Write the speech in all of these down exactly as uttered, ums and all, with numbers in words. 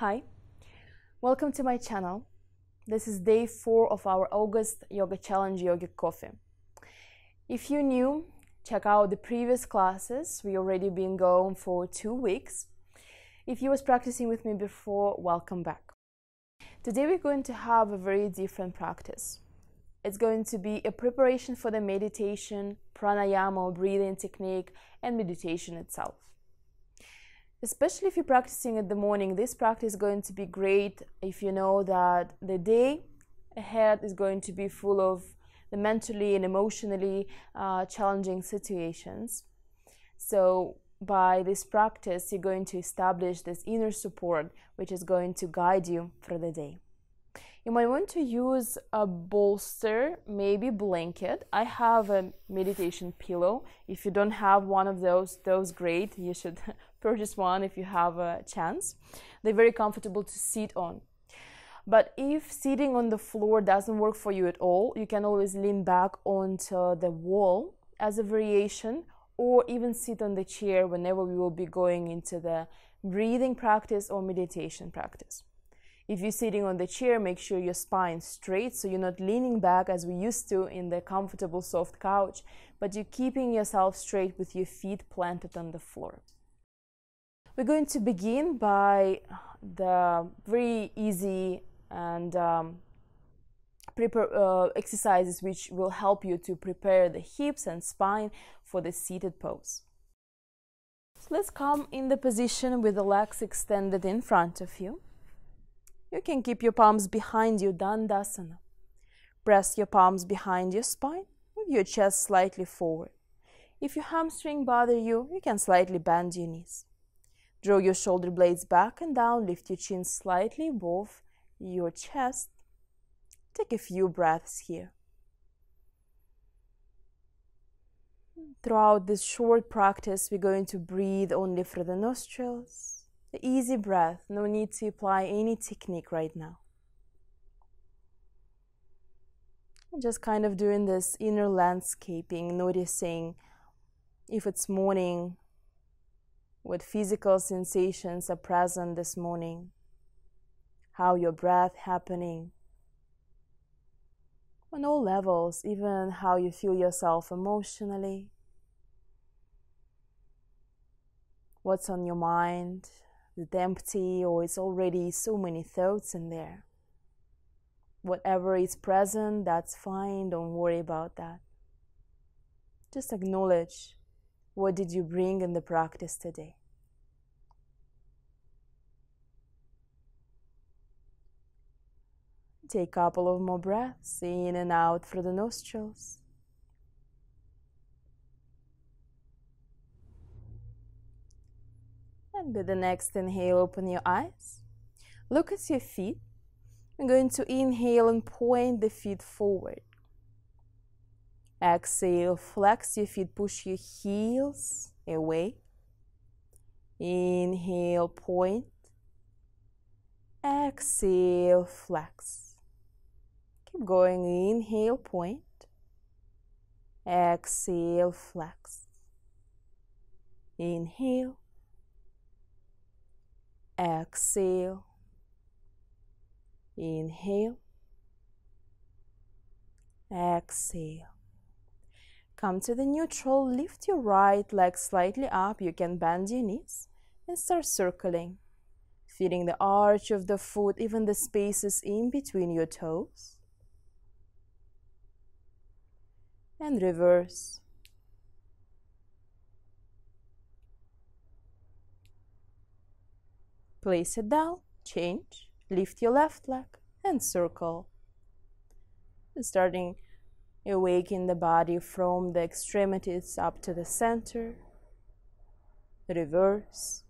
Hi, welcome to my channel. This is day four of our August Yoga Challenge Yogic Coffee. If you're new, check out the previous classes. We already been going for two weeks. If you was practicing with me before, welcome back. Today we're going to have a very different practice. It's going to be a preparation for the meditation, pranayama or breathing technique, and meditation itself. Especially if you're practicing in the morning, this practice is going to be great if you know that the day ahead is going to be full of the mentally and emotionally uh, challenging situations. So by this practice, you're going to establish this inner support, which is going to guide you through the day. You might want to use a bolster, maybe blanket. I have a meditation pillow. If you don't have one of those, those great. You should purchase one if you have a chance. They're very comfortable to sit on. But if sitting on the floor doesn't work for you at all, you can always lean back onto the wall as a variation, or even sit on the chair whenever we will be going into the breathing practice or meditation practice. If you're sitting on the chair, make sure your spine is straight, so you're not leaning back as we used to in the comfortable soft couch, but you're keeping yourself straight with your feet planted on the floor. We're going to begin by the very easy and um, uh, exercises which will help you to prepare the hips and spine for the seated pose. So let's come in the position with the legs extended in front of you. You can keep your palms behind you, Dandasana. Press your palms behind your spine with your chest slightly forward. If your hamstring bothers you, you can slightly bend your knees. Draw your shoulder blades back and down, lift your chin slightly above your chest. Take a few breaths here. Throughout this short practice, we're going to breathe only through the nostrils. Easy breath, no need to apply any technique right now. Just kind of doing this inner landscaping, noticing if it's morning, what physical sensations are present this morning, how your breath happening on all levels, even how you feel yourself emotionally, what's on your mind. It's empty or it's already so many thoughts in there. Whatever is present, that's fine, don't worry about that. Just acknowledge what did you bring in the practice today. Take a couple of more breaths in and out through the nostrils. And with the next inhale, open your eyes. Look at your feet. I'm going to inhale and point the feet forward. Exhale, flex your feet, push your heels away. Inhale, point. Exhale, flex. Keep going. Inhale, point. Exhale, flex. Inhale. Exhale, inhale, exhale. Come to the neutral, lift your right leg slightly up. You can bend your knees and start circling, feeling the arch of the foot, even the spaces in between your toes. And reverse. Place it down, change, lift your left leg and circle. Starting awakening the body from the extremities up to the center. Reverse.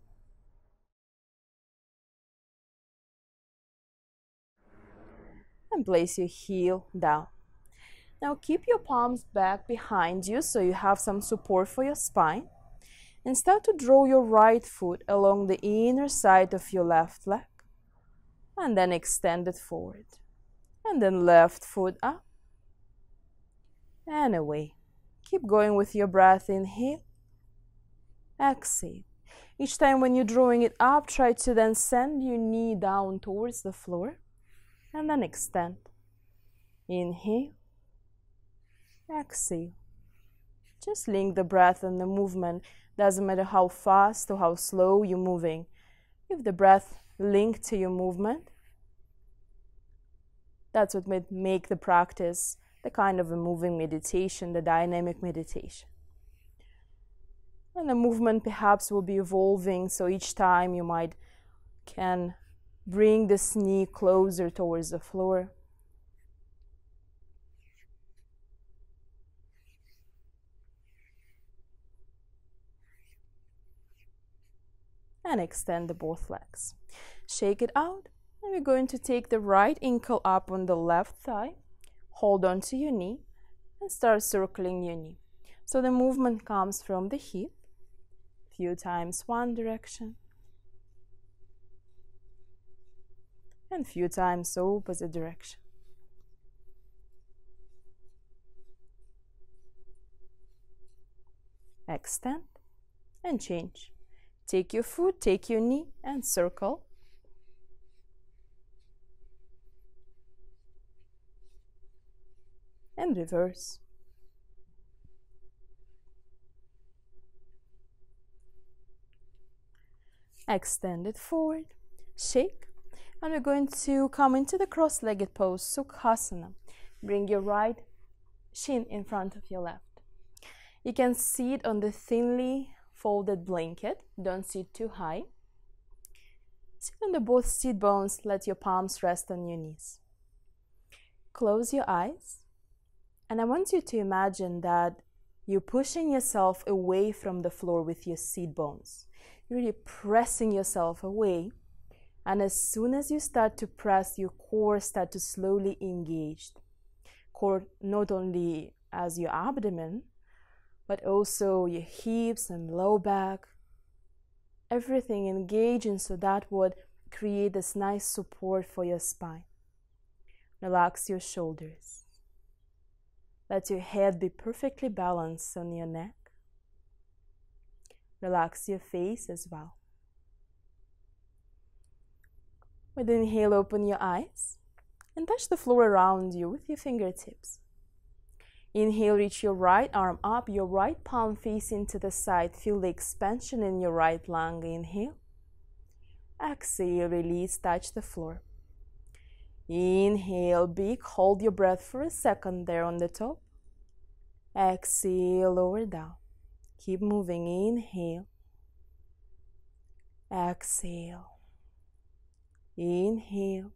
And place your heel down. Now keep your palms back behind you so you have some support for your spine. And start to draw your right foot along the inner side of your left leg. And then extend it forward. And then left foot up. And away. Keep going with your breath. Inhale. Exhale. Each time when you're drawing it up, try to then send your knee down towards the floor and then extend. Inhale, exhale. Just link the breath and the movement. Doesn't matter how fast or how slow you're moving. If the breath linked to your movement, that's what made make the practice the kind of a moving meditation, the dynamic meditation. And the movement perhaps will be evolving, so each time you might can bring this knee closer towards the floor. And extend the both legs. Shake it out, and we're going to take the right ankle up on the left thigh, hold on to your knee, and start circling your knee. So the movement comes from the hip, a few times one direction, and a few times opposite direction. Extend and change. Take your foot, take your knee, and circle. And reverse. Extend it forward, shake, and we're going to come into the cross-legged pose, Sukhasana. Bring your right shin in front of your left. You can sit on the thinly folded blanket, don't sit too high. Sit on the both seat bones, let your palms rest on your knees. Close your eyes, and I want you to imagine that you're pushing yourself away from the floor with your seat bones. You're really pressing yourself away, and as soon as you start to press, your core starts to slowly engage. Core not only as your abdomen, but also your hips and low back, everything engaging, so that would create this nice support for your spine. Relax your shoulders. Let your head be perfectly balanced on your neck. Relax your face as well. With inhale, open your eyes and touch the floor around you with your fingertips. Inhale, reach your right arm up, your right palm facing to the side. Feel the expansion in your right lung. Inhale. Exhale, release, touch the floor. Inhale, big, hold your breath for a second there on the top. Exhale, lower down. Keep moving. Inhale. Exhale. Inhale.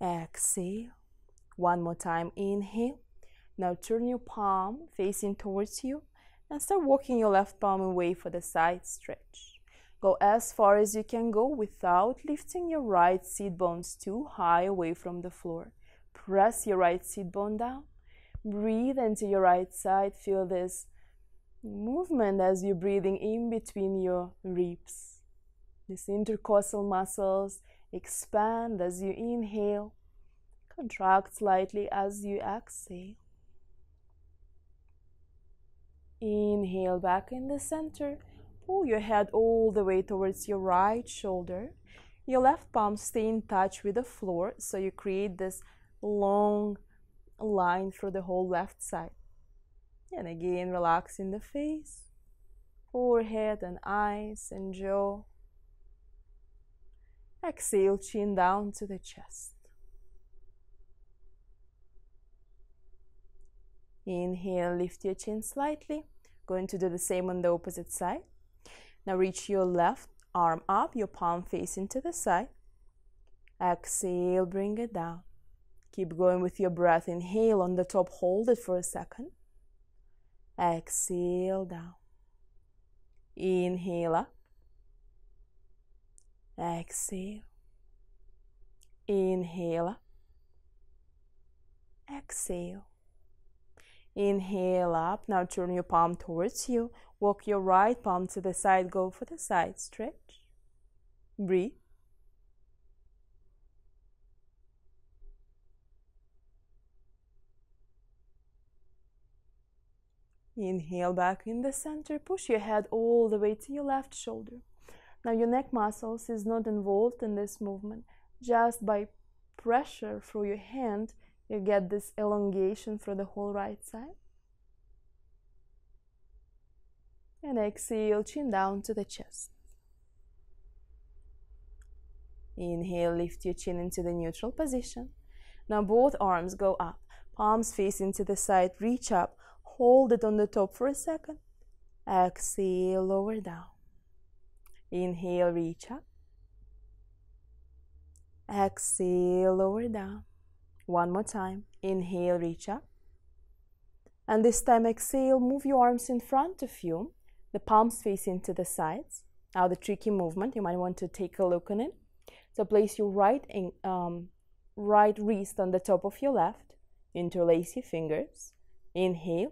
Exhale. One more time, inhale. Now turn your palm facing towards you and start walking your left palm away for the side stretch. Go as far as you can go without lifting your right seat bones too high away from the floor. Press your right seat bone down. Breathe into your right side. Feel this movement as you're breathing in between your ribs. These intercostal muscles expand as you inhale. Contract slightly as you exhale. Inhale, back in the center. Pull your head all the way towards your right shoulder. Your left palm stay in touch with the floor, so you create this long line through the whole left side. And again, relaxing the face, forehead and eyes and jaw. Exhale, chin down to the chest. Inhale, lift your chin slightly. Going to do the same on the opposite side. Now reach your left arm up, your palm facing to the side. Exhale, bring it down. Keep going with your breath. Inhale on the top, hold it for a second. Exhale, down. Inhale up. Exhale. Inhale up. Exhale. Inhale up, now turn your palm towards you, walk your right palm to the side, go for the side stretch, breathe. Inhale back in the center, push your head all the way to your left shoulder. Now your neck muscles is not involved in this movement. Just by pressure through your hand, you get this elongation through the whole right side. And exhale, chin down to the chest. Inhale, lift your chin into the neutral position. Now both arms go up, palms facing to the side, reach up, hold it on the top for a second. Exhale, lower down. Inhale, reach up. Exhale, lower down. One more time. Inhale, reach up. And this time, exhale, move your arms in front of you, the palms facing to the sides. Now the tricky movement, you might want to take a look on it. So place your right, in, um, right wrist on the top of your left, interlace your fingers, inhale,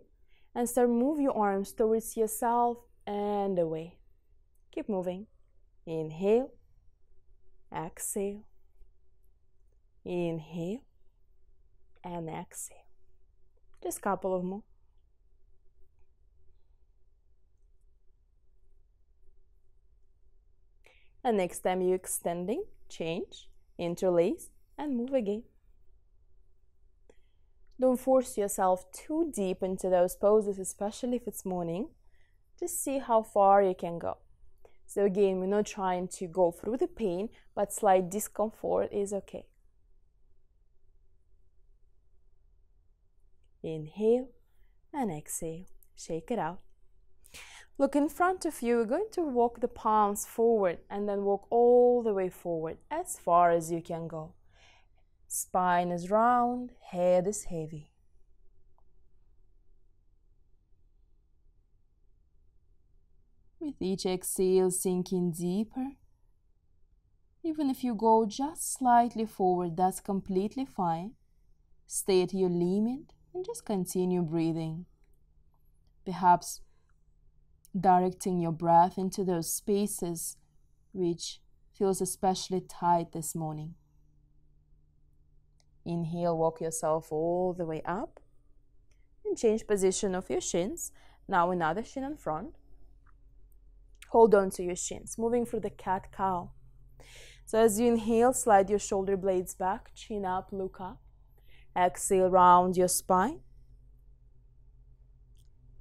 and start move your arms towards yourself and away. Keep moving. Inhale, exhale, inhale, and exhale. Just a couple of more. And next time you're extending, change, interlace, and move again. Don't force yourself too deep into those poses, especially if it's morning. Just see how far you can go. So again, we're not trying to go through the pain, but slight discomfort is okay. Inhale and exhale. Shake it out. Look in front of you. We're going to walk the palms forward and then walk all the way forward as far as you can go. Spine is round, head is heavy. With each exhale, sinking deeper. Even if you go just slightly forward, that's completely fine. Stay at your limit and just continue breathing. Perhaps directing your breath into those spaces which feels especially tight this morning. Inhale, walk yourself all the way up and change position of your shins. Now another shin in front. Hold on to your shins, moving through the cat-cow. So as you inhale, slide your shoulder blades back, chin up, look up. Exhale, round your spine.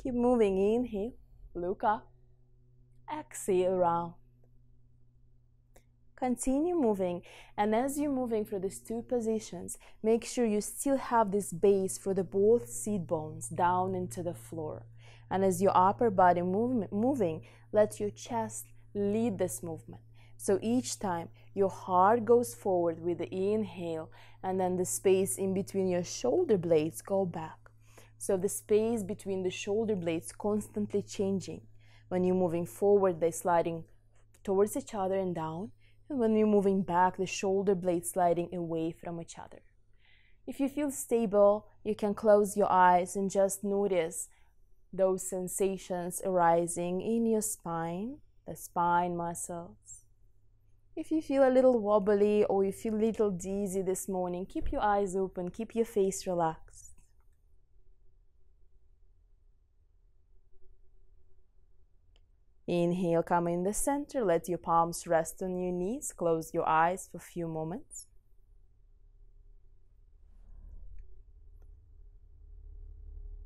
Keep moving. Inhale, look up. Exhale, round. Continue moving, and as you're moving through these two positions, make sure you still have this base for the both seat bones down into the floor. And as your upper body movement moving, let your chest lead this movement. So each time your heart goes forward with the inhale, and then the space in between your shoulder blades go back. So the space between the shoulder blades constantly changing. When you're moving forward, they're sliding towards each other and down. When you're moving back, the shoulder blades sliding away from each other. If you feel stable, you can close your eyes and just notice those sensations arising in your spine, the spine muscles. If you feel a little wobbly or you feel a little dizzy this morning, keep your eyes open, keep your face relaxed. Inhale, come in the center, let your palms rest on your knees, close your eyes for a few moments.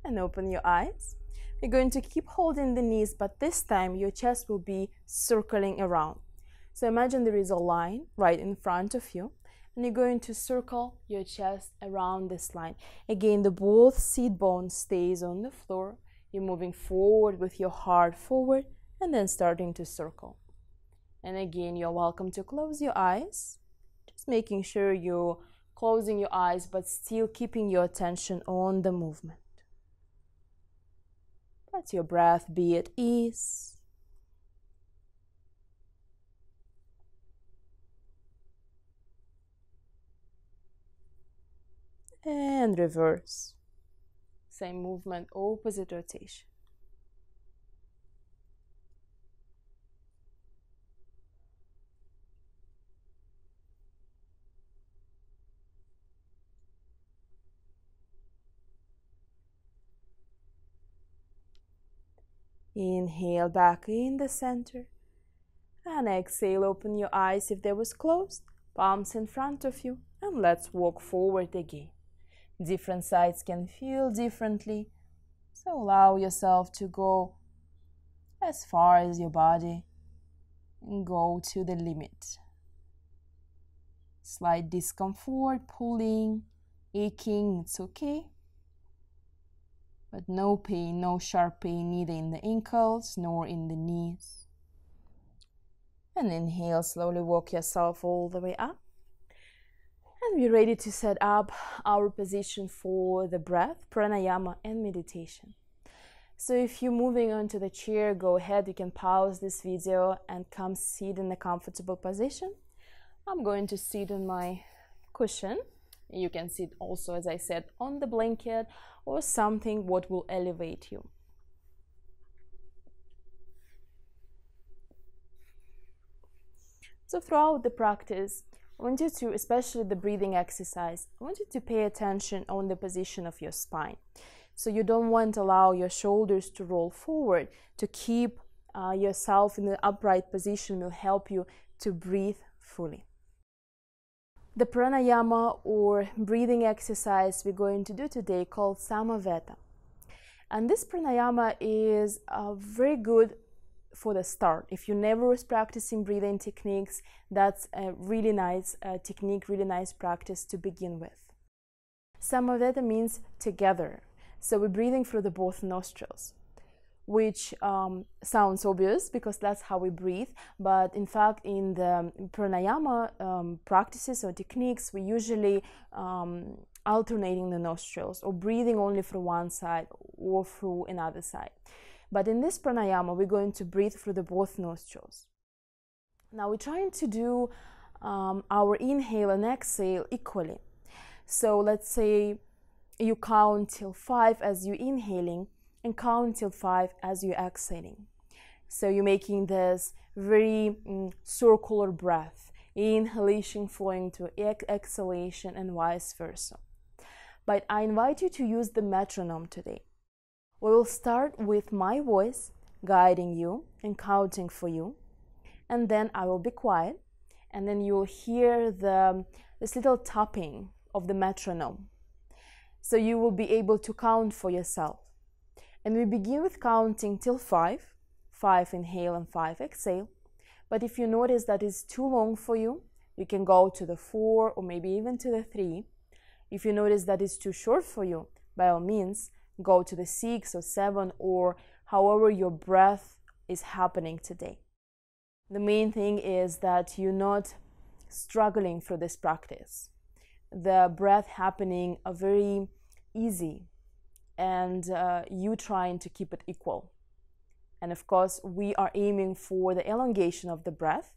And open your eyes. You're going to keep holding the knees, but this time your chest will be circling around. So imagine there is a line right in front of you, and you're going to circle your chest around this line. Again, the both seat bone stays on the floor. You're moving forward with your heart forward, and then starting to circle. And again, you're welcome to close your eyes, just making sure you're closing your eyes but still keeping your attention on the movement. Let your breath be at ease. And reverse. Same movement, opposite rotation. Inhale back in the center. And exhale, open your eyes if they was closed, palms in front of you, and let's walk forward again. Different sides can feel differently, so allow yourself to go as far as your body and go to the limit. Slight discomfort, pulling, aching, it's okay. But no pain, no sharp pain, neither in the ankles nor in the knees. And inhale, slowly walk yourself all the way up. And we're ready to set up our position for the breath, pranayama, and meditation. So if you're moving onto the chair, go ahead, you can pause this video and come sit in a comfortable position. I'm going to sit on my cushion. You can sit also, as I said, on the blanket or something what will elevate you. So throughout the practice, I want you to, especially the breathing exercise, I want you to pay attention on the position of your spine. So you don't want to allow your shoulders to roll forward. To keep uh, yourself in an upright position will help you to breathe fully. The pranayama or breathing exercise we're going to do today called samaveta. And this pranayama is uh, very good for the start. If you never was practicing breathing techniques, that's a really nice uh, technique, really nice practice to begin with. Samaveta means together. So we're breathing through the both nostrils, which um, sounds obvious because that's how we breathe. But in fact, in the pranayama um, practices or techniques, we usually um, alternating the nostrils or breathing only through one side or through another side. But in this pranayama, we're going to breathe through the both nostrils. Now we're trying to do um, our inhale and exhale equally. So let's say you count till five as you're inhaling and count till five as you're exhaling. So you're making this very mm, circular breath, inhalation flowing to ex exhalation and vice versa. But I invite you to use the metronome today. We will start with my voice guiding you and counting for you, and then I will be quiet, and then you'll hear the, this little tapping of the metronome. So you will be able to count for yourself. And we begin with counting till five, five inhale and five exhale. But if you notice that it's too long for you, you can go to the four or maybe even to the three. If you notice that it's too short for you, by all means, go to the six or seven or however your breath is happening today. The main thing is that you're not struggling through this practice. The breath happening are very easy and uh, you trying to keep it equal. And of course, we are aiming for the elongation of the breath,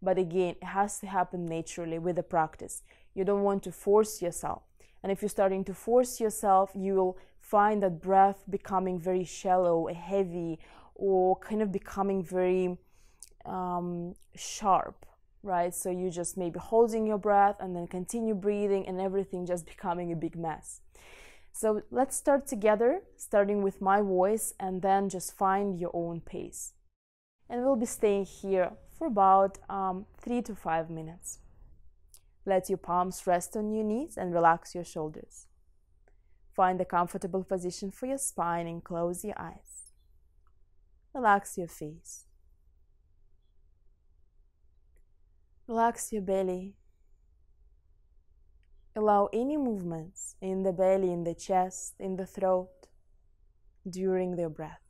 but again, it has to happen naturally with the practice. You don't want to force yourself. And if you're starting to force yourself, you will find that breath becoming very shallow, heavy, or kind of becoming very um, sharp, right? So you just maybe holding your breath and then continue breathing and everything just becoming a big mess. So let's start together, starting with my voice and then just find your own pace. And we'll be staying here for about um, three to five minutes. Let your palms rest on your knees and relax your shoulders. Find a comfortable position for your spine and close your eyes. Relax your face. Relax your belly. Allow any movements in the belly, in the chest, in the throat during your breath.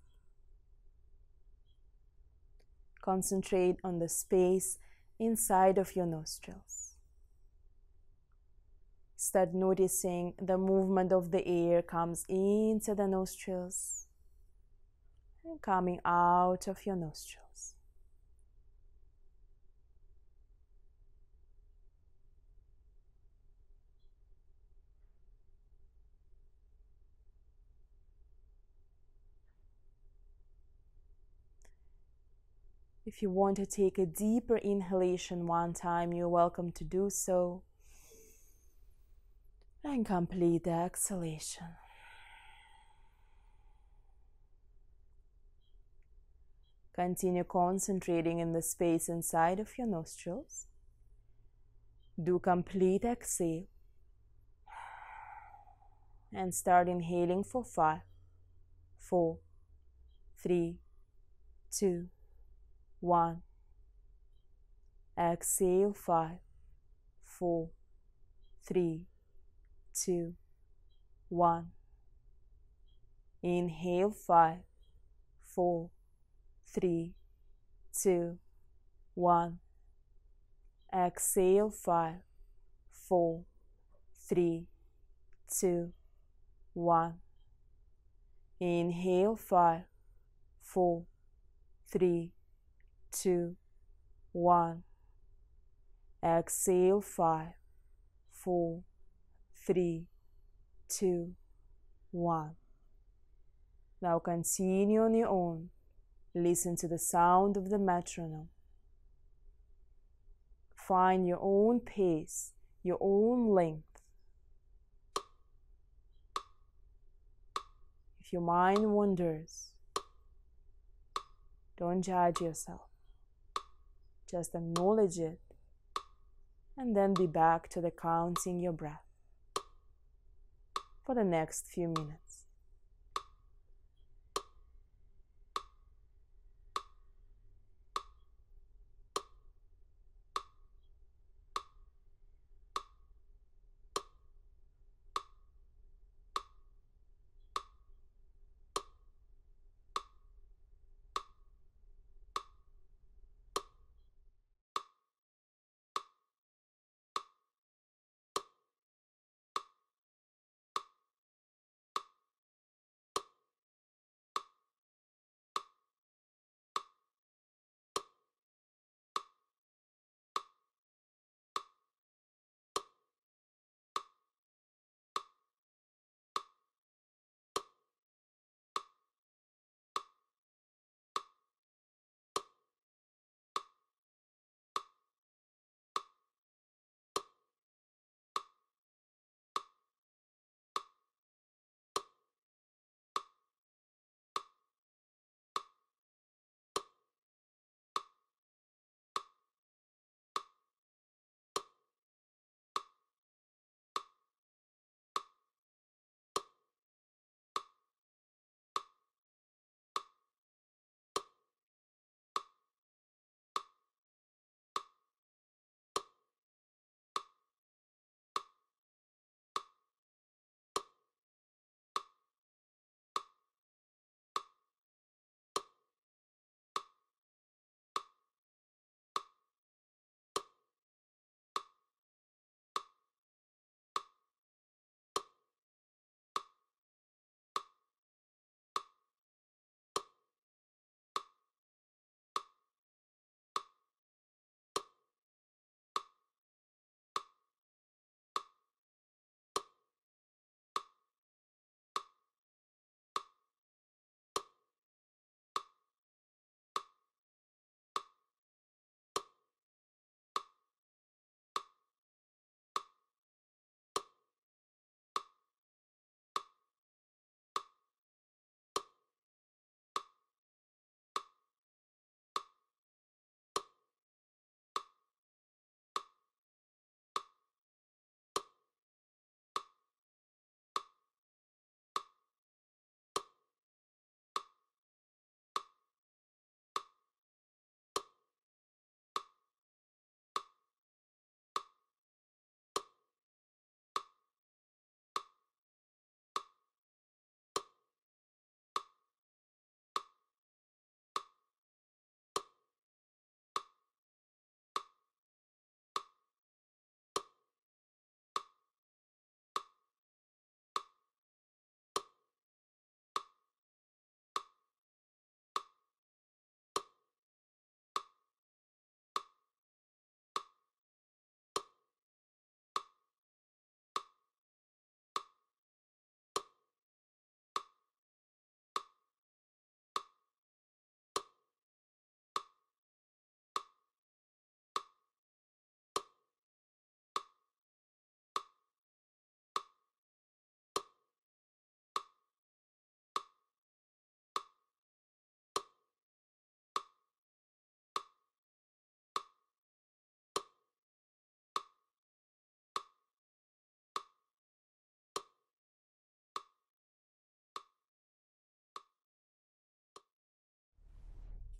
Concentrate on the space inside of your nostrils. Start noticing the movement of the air comes into the nostrils and coming out of your nostrils. If you want to take a deeper inhalation one time, you're welcome to do so. And complete the exhalation. Continue concentrating in the space inside of your nostrils. Do complete exhale and start inhaling for five, four, three, two, one. Exhale five, four, three, two, one. Inhale five, four, three, two, one. Exhale five, four, three, two, one. Inhale five, four, three, two, one. Exhale five, four, three, two, one. Now continue on your own. Listen to the sound of the metronome. Find your own pace, your own length. If your mind wanders, don't judge yourself. Just acknowledge it and then be back to the counting your breath for the next few minutes.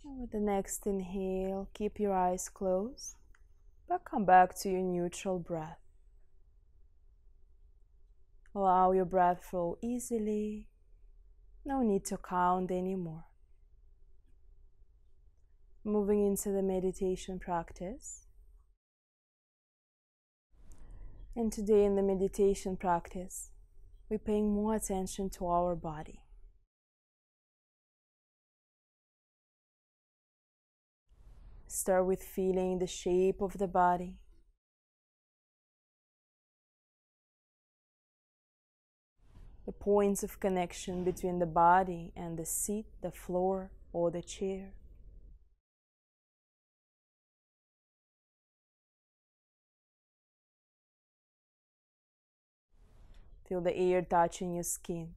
And with the next inhale, keep your eyes closed, but come back to your neutral breath. Allow your breath flow easily. No need to count anymore. Moving into the meditation practice. And today in the meditation practice, we're paying more attention to our body. Start with feeling the shape of the body. The points of connection between the body and the seat, the floor, or the chair. Feel the air touching your skin.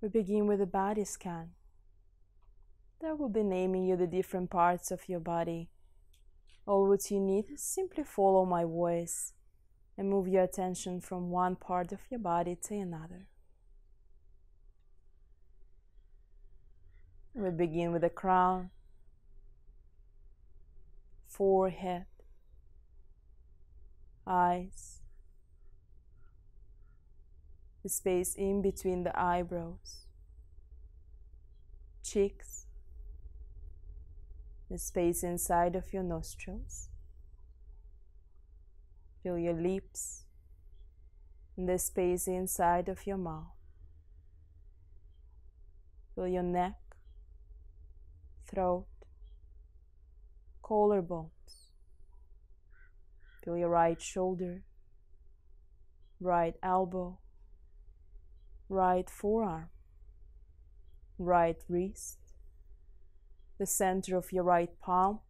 We begin with a body scan. That will be naming you the different parts of your body. All what you need is simply follow my voice and move your attention from one part of your body to another. We begin with the crown, forehead, eyes, the space in between the eyebrows, cheeks, the space inside of your nostrils. Feel your lips and the space inside of your mouth. Feel your neck, throat, collarbones. Feel your right shoulder, right elbow, right forearm, right wrist, the center of your right palm,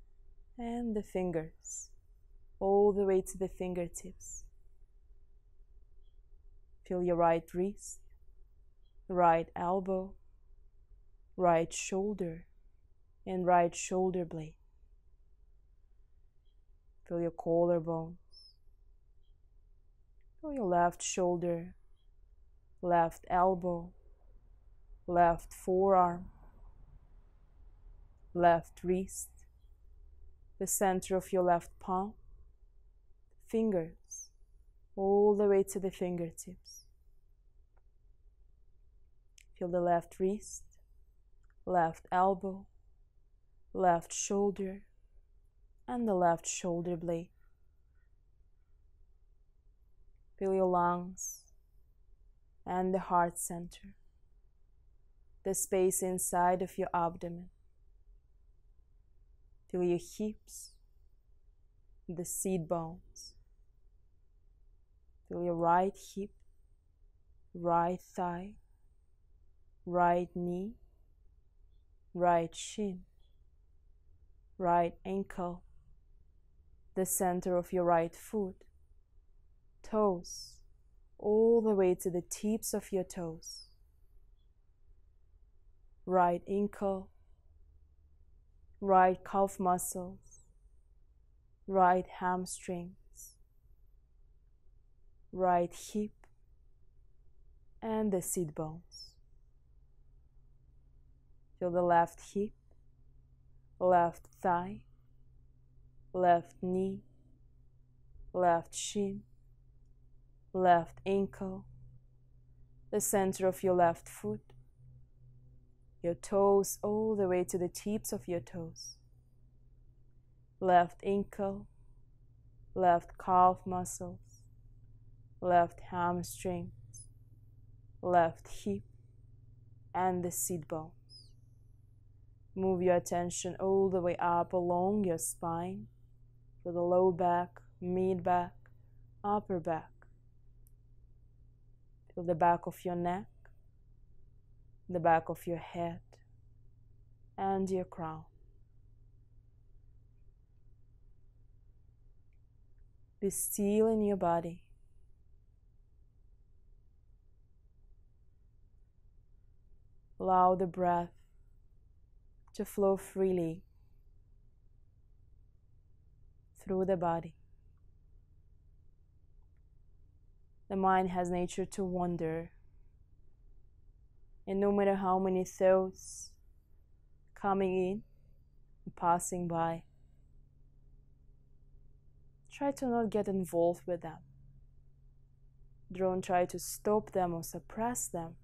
and the fingers, all the way to the fingertips. Feel your right wrist, right elbow, right shoulder, and right shoulder blade. Feel your collarbones. Feel your left shoulder, left elbow, left forearm, left wrist, the center of your left palm, fingers, all the way to the fingertips. Feel the left wrist, left elbow, left shoulder, and the left shoulder blade. Feel your lungs and the heart center, the space inside of your abdomen. Feel your hips, the seat bones. Feel your right hip, right thigh, right knee, right shin, right ankle, the center of your right foot, toes, all the way to the tips of your toes, right ankle, right calf muscles, right hamstrings, right hip, and the seat bones. Feel the left hip, left thigh, left knee, left shin, left ankle, the center of your left foot, your toes all the way to the tips of your toes, left ankle, left calf muscles, left hamstrings, left hip, and the seat bone. Move your attention all the way up along your spine, to the low back, mid back, upper back. Feel the back of your neck, the back of your head, and your crown. Be still in your body. Allow the breath to flow freely. through the body. The mind has nature to wander, and no matter how many thoughts coming in and passing by, try to not get involved with them. Don't try to stop them or suppress them.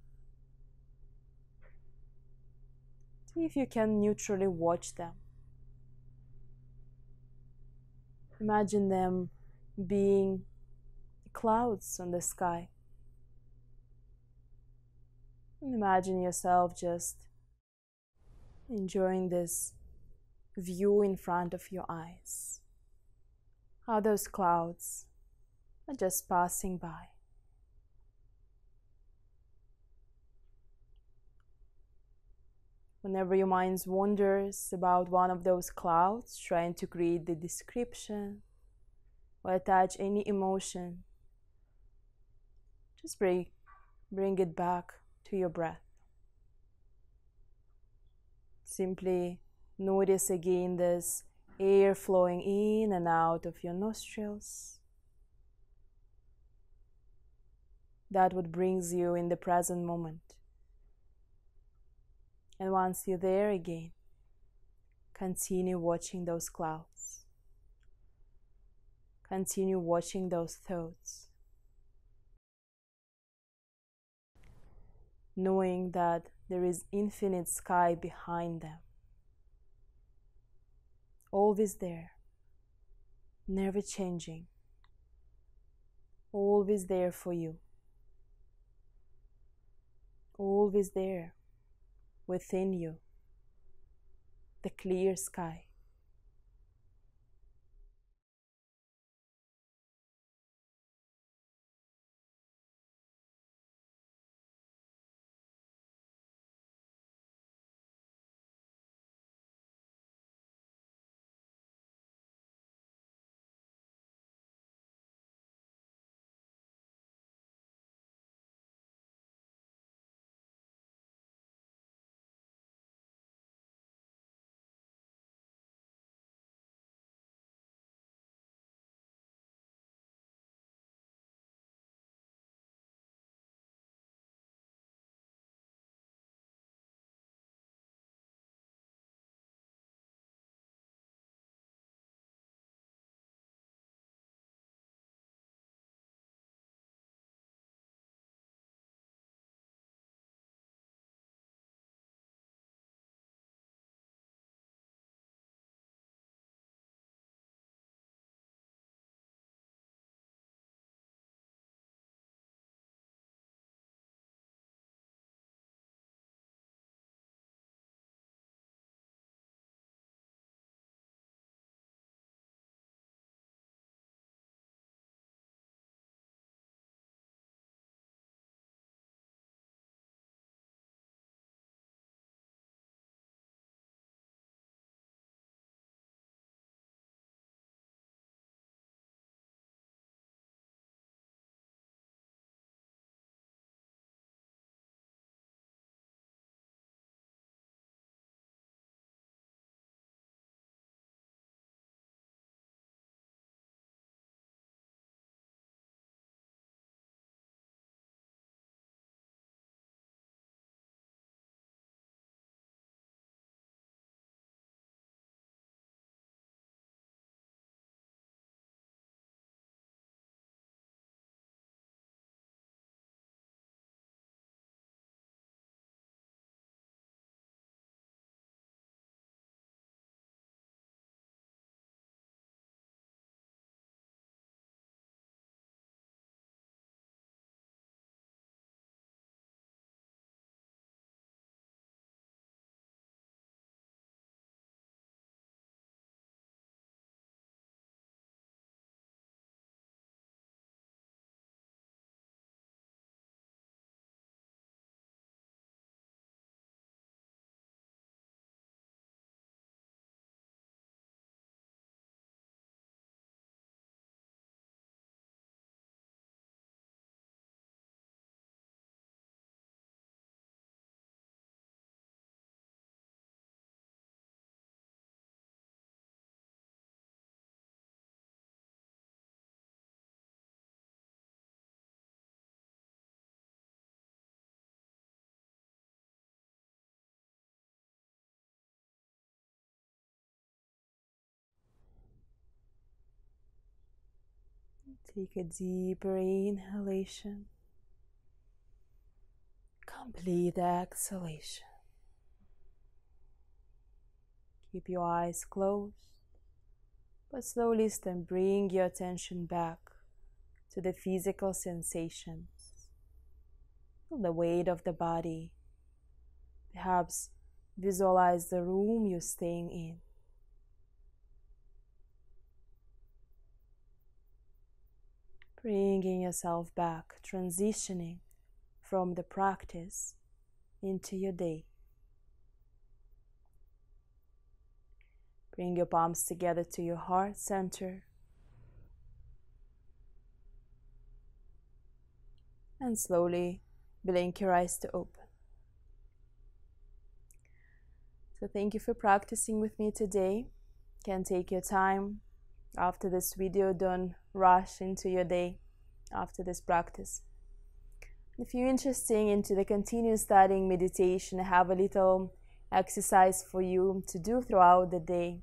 See if you can neutrally watch them. Imagine them being clouds on the sky. And imagine yourself just enjoying this view in front of your eyes. How those clouds are just passing by. Whenever your mind wanders about one of those clouds, trying to create the description or attach any emotion, just bring, bring it back to your breath. Simply notice again this air flowing in and out of your nostrils. That what brings you in the present moment. And once you're there again, continue watching those clouds. Continue watching those thoughts. Knowing that there is infinite sky behind them. Always there, never changing. Always there for you. Always there. Within you, the clear sky. Take a deeper inhalation, complete exhalation. Keep your eyes closed, but slowly then bring your attention back to the physical sensations, the weight of the body. Perhaps visualize the room you're staying in. Bringing yourself back, transitioning from the practice into your day. Bring your palms together to your heart center and slowly blink your eyes to open. So thank you for practicing with me today. You can take your time after this video. Don't rush into your day after this practice. If you're interested into the continuous studying meditation, I have a little exercise for you to do throughout the day.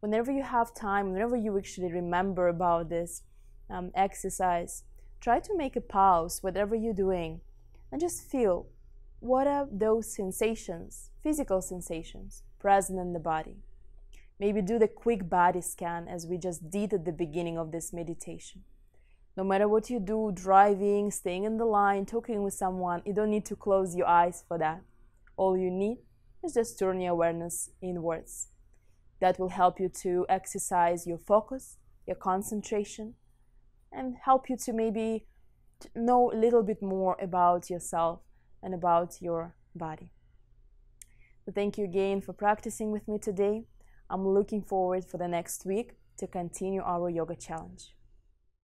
Whenever you have time, whenever you actually remember about this um, exercise, try to make a pause, whatever you're doing, and just feel what are those sensations, physical sensations, present in the body. Maybe do the quick body scan as we just did at the beginning of this meditation. No matter what you do, driving, staying in the line, talking with someone, you don't need to close your eyes for that. All you need is just turn your awareness inwards. That will help you to exercise your focus, your concentration, and help you to maybe know a little bit more about yourself and about your body. So thank you again for practicing with me today. I'm looking forward for the next week to continue our yoga challenge.